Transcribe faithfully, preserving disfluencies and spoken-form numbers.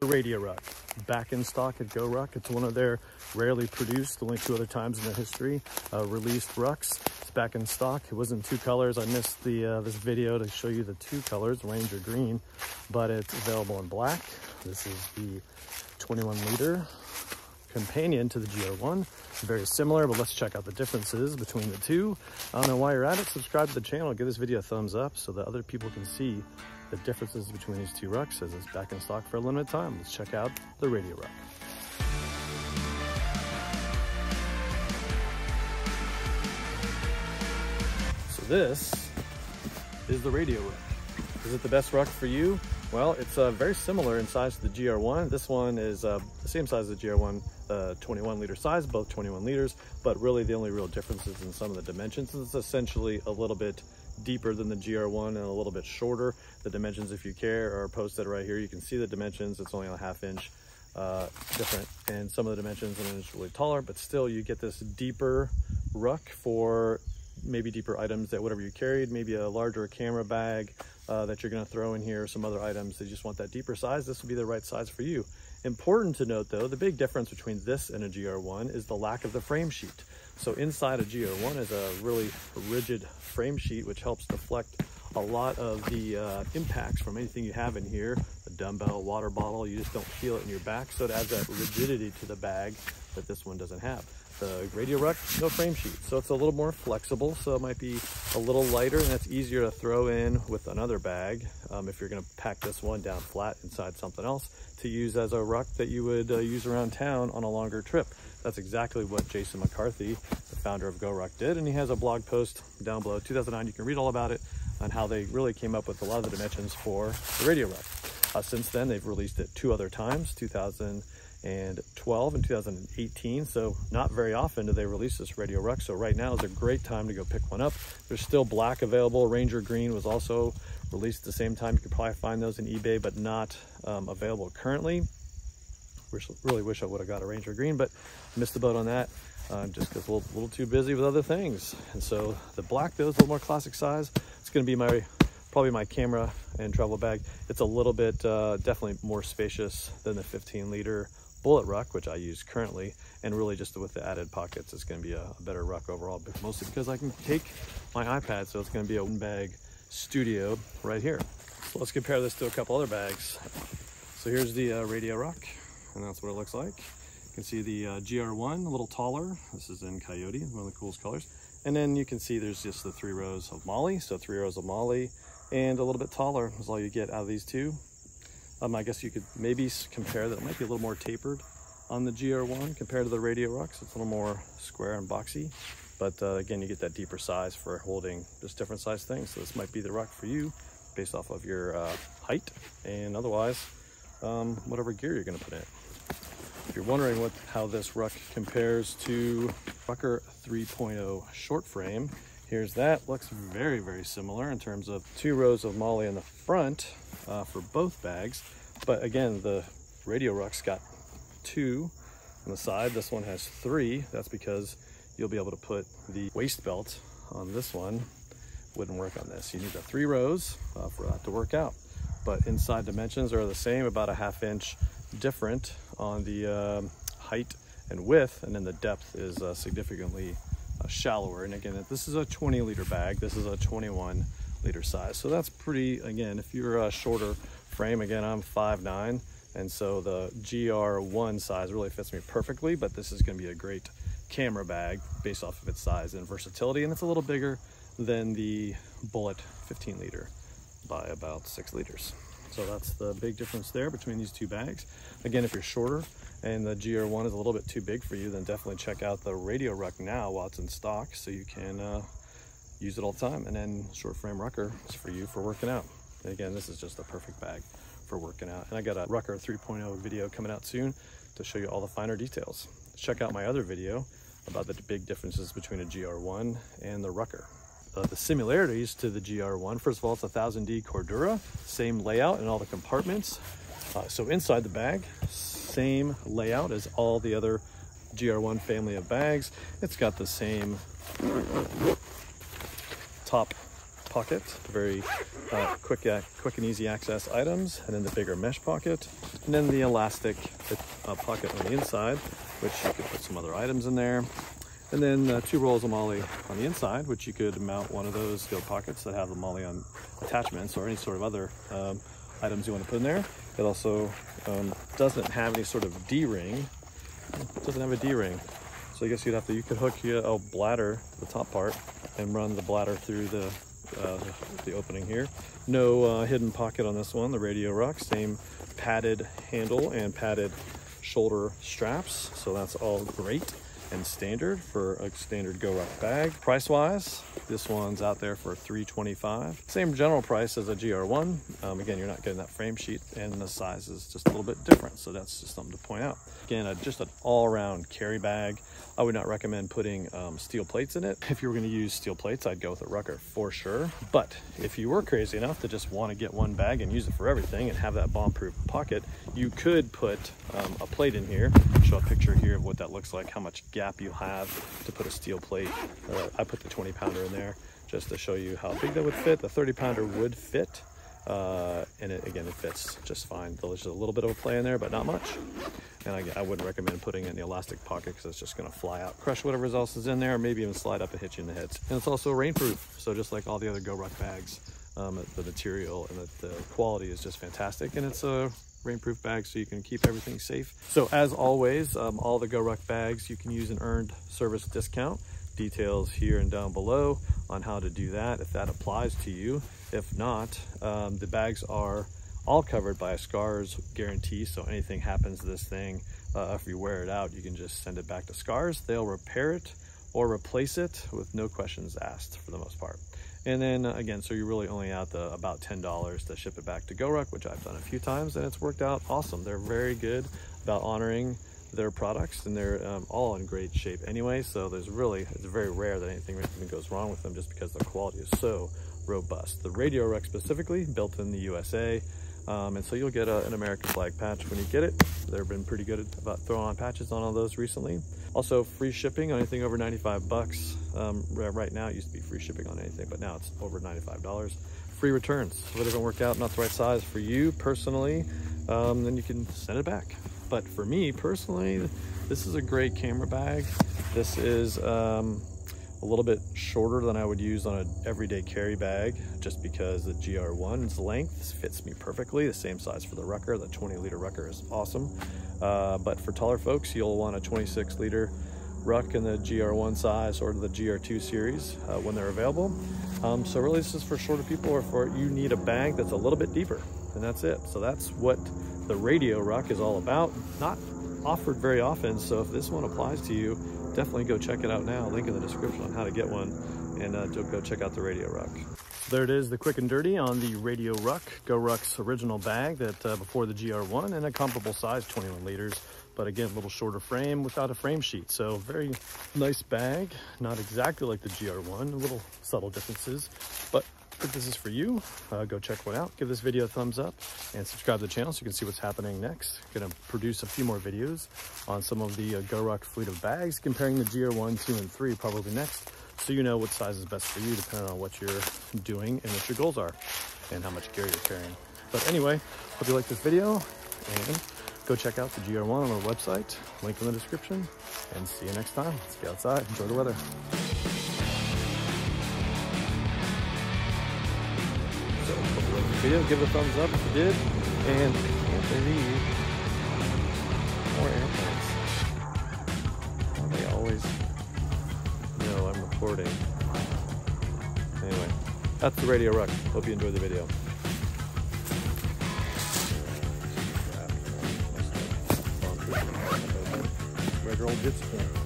The Radio Ruck, back in stock at GORUCK. It's one of their rarely produced, only two other times in their history, uh, released rucks. It's back in stock. It was in two colors. I missed the uh, this video to show you the two colors, Ranger Green, but it's available in black. This is the twenty-one liter companion to the G R one. Very similar, but let's check out the differences between the two. I don't know why you're at it. Subscribe to the channel. Give this video a thumbs up so that other people can see the differences between these two rucks, as it's back in stock for a limited time. Let's check out the Radio Ruck. So this is the Radio Ruck. Is it the best ruck for you? Well, it's uh, very similar in size to the G R one. This one is uh, the same size as the G R one, uh, twenty-one liter size, both twenty-one liters, but really the only real difference is in some of the dimensions. It's essentially a little bit deeper than the G R one and a little bit shorter. The dimensions, if you care, are posted right here. You can see the dimensions. It's only a half inch uh, different, and some of the dimensions and it's really taller, but still you get this deeper ruck for maybe deeper items that whatever you carried, maybe a larger camera bag uh, that you're going to throw in here, some other items that you just want that deeper size. This will be the right size for you. Important to note though, the big difference between this and a G R one is the lack of the frame sheet. So inside a G R one is a really rigid frame sheet, which helps deflect a lot of the uh, impacts from anything you have in here, a dumbbell, water bottle. You just don't feel it in your back. So it adds that rigidity to the bag that this one doesn't have. The Radio Ruck, no frame sheet. So it's a little more flexible. So it might be a little lighter, and that's easier to throw in with another bag. Um, if you're gonna pack this one down flat inside something else to use as a ruck that you would uh, use around town on a longer trip. That's exactly what Jason McCarthy, the founder of GORUCK, did. And he has a blog post down below, two thousand nine, you can read all about it, on how they really came up with a lot of the dimensions for the Radio Ruck. Uh, since then, they've released it two other times, two thousand twelve and two thousand eighteen, so not very often do they release this Radio Ruck, so right now is a great time to go pick one up. There's still black available. Ranger Green was also released at the same time. You could probably find those in eBay, but not um, available currently. Wish, really wish I would have got a Ranger Green, but missed the boat on that. Um, just because a little, little too busy with other things. And so the black, though, is a little more classic size. It's going to be my probably my camera and travel bag. It's a little bit uh, definitely more spacious than the fifteen liter bullet ruck, which I use currently, and really just with the added pockets, it's going to be a, a better ruck overall, but mostly because I can take my iPad, so it's going to be a one bag studio right here. So let's compare this to a couple other bags. So here's the uh, Radio Ruck, and that's what it looks like. You can see the uh, G R one, a little taller. This is in Coyote, one of the coolest colors. And then you can see there's just the three rows of MOLLE. So three rows of MOLLE and a little bit taller is all you get out of these two. Um, I guess you could maybe compare that. It might be a little more tapered on the G R one compared to the Radio Ruck. So it's a little more square and boxy. But uh, again, you get that deeper size for holding just different size things. So this might be the ruck for you based off of your uh, height and otherwise um, whatever gear you're gonna put in it. If you're wondering what how this ruck compares to Rucker three point oh short frame, here's that. Looks very, very similar in terms of two rows of MOLLE in the front uh, for both bags. But again, the Radio Ruck's got two on the side. This one has three. That's because you'll be able to put the waist belt on this one. Wouldn't work on this. You need the three rows uh, for that to work out. But inside dimensions are the same, about a half inch different on the um, height and width, and then the depth is uh, significantly uh, shallower. And again, this is a twenty liter bag, this is a twenty-one liter size, so that's pretty, again, if you're a shorter frame. Again, I'm five nine, and so the G R one size really fits me perfectly, but this is going to be a great camera bag based off of its size and versatility, and it's a little bigger than the bullet fifteen liter by about six liters. So that's the big difference there between these two bags. Again, if you're shorter and the G R one is a little bit too big for you, then definitely check out the Radio Ruck now while it's in stock, so you can uh, use it all the time. And then short frame Rucker is for you for working out. And again, this is just the perfect bag for working out. And I got a Rucker three point oh video coming out soon to show you all the finer details. Check out my other video about the big differences between a G R one and the Rucker. Uh, the similarities to the G R one. First of all, it's a one thousand D Cordura, same layout in all the compartments. Uh, so inside the bag, same layout as all the other G R one family of bags. It's got the same top pocket, the very uh, quick, quick and easy access items, and then the bigger mesh pocket, and then the elastic uh, pocket on the inside, which you could put some other items in there. And then uh, two rolls of MOLLE on the inside, which you could mount one of those steel pockets that have the MOLLE on attachments or any sort of other um, items you want to put in there. It also um, doesn't have any sort of D-ring. It doesn't have a D-ring. So I guess you'd have to, you could hook your oh, bladder to the top part and run the bladder through the, uh, the opening here. No uh, hidden pocket on this one, the Radio Ruck, same padded handle and padded shoulder straps. So that's all great and standard for a standard GORUCK bag. Price-wise, this one's out there for three twenty-five. Same general price as a G R one. Um, again, you're not getting that frame sheet, and the size is just a little bit different, so that's just something to point out. Again, a, just an all-around carry bag. I would not recommend putting um, steel plates in it. If you were gonna use steel plates, I'd go with a Rucker for sure. But if you were crazy enough to just wanna get one bag and use it for everything and have that bomb-proof pocket, you could put um, a plate in here. I'll show a picture here of what that looks like, how much gap you have to put a steel plate. Uh, I put the twenty pounder in there just to show you how big that would fit. The thirty pounder would fit, uh, and it, again, it fits just fine. There's just a little bit of a play in there, but not much. And I, I wouldn't recommend putting it in the elastic pocket because it's just gonna fly out, crush whatever else is in there, or maybe even slide up and hit you in the head. And it's also rainproof, so just like all the other GORUCK bags, um, the material and the, the quality is just fantastic, and it's a rainproof bag, so you can keep everything safe. So as always, um, all the GORUCK bags, you can use an earned service discount. Details here and down below on how to do that, if that applies to you. If not, um, the bags are all covered by a SCARS guarantee, so anything happens to this thing, uh, if you wear it out, you can just send it back to SCARS. They'll repair it or replace it with no questions asked for the most part. And then again, so you're really only out the about ten dollars to ship it back to GORUCK, which I've done a few times, and it's worked out awesome. They're very good about honoring their products, and they're um, all in great shape anyway. So there's really, it's very rare that anything goes wrong with them just because the quality is so robust. The Radio Ruck specifically, built in the U S A. Um, and so you'll get a, an American flag patch when you get it. They've been pretty good about throwing on patches on all those recently. Also, free shipping on anything over ninety-five bucks. Um, right now, it used to be free shipping on anything, but now it's over ninety-five dollars. Free returns. If it doesn't work out, not the right size for you personally, um, then you can send it back. But for me personally, this is a great camera bag. This is um, a little bit shorter than I would use on an everyday carry bag, just because the G R one's length fits me perfectly. The same size for the Rucker. The twenty liter Rucker is awesome. Uh, but for taller folks, you'll want a twenty-six liter Ruck in the G R one size or the G R two series uh, when they're available. Um, so really this is for shorter people, or for you need a bag that's a little bit deeper, and that's it. So that's what the Radio Ruck is all about. Not offered very often, so if this one applies to you, definitely go check it out now. Link in the description on how to get one, and uh, go check out the Radio Ruck. There it is, the quick and dirty on the Radio Ruck, GORUCK's original bag that uh, before the G R one, and a comparable size, twenty-one liters, but again, a little shorter frame without a frame sheet. So very nice bag, not exactly like the G R one, little subtle differences, but if this is for you, uh, go check one out. Give this video a thumbs up and subscribe to the channel so you can see what's happening next. Gonna produce a few more videos on some of the uh, GORUCK fleet of bags, comparing the G R one, two, and three probably next, so you know what size is best for you depending on what you're doing and what your goals are and how much gear you're carrying. But anyway, hope you like this video, and go check out the G R one on our website. Link in the description, and see you next time. Let's get outside, enjoy the weather. Video, give it a thumbs up if you did, and can't believe more airplanes. They always know I'm recording. Anyway, that's the Radio Ruck. Hope you enjoyed the video. Regular old Jits.